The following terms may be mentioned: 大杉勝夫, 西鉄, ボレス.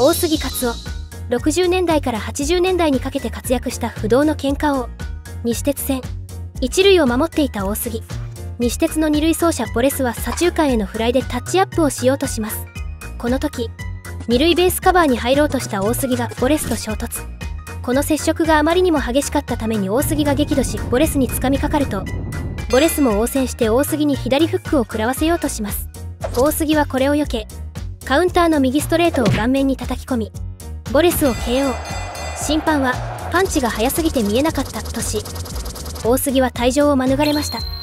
大杉勝夫、60年代から80年代にかけて活躍した不動の喧嘩王。西鉄戦一塁を守っていた大杉、西鉄の二塁走者ボレスは左中間へのフライでタッチアップをしようとします。この時二塁ベースカバーに入ろうとした大杉がボレスと衝突。この接触があまりにも激しかったために大杉が激怒しボレスにつかみかかると、ボレスも応戦して大杉に左フックを食らわせようとします。大杉はこれを避けカウンターの右ストレートを顔面に叩き込みボレスを KO。 審判はパンチが速すぎて見えなかったとし、大杉は退場を免れました。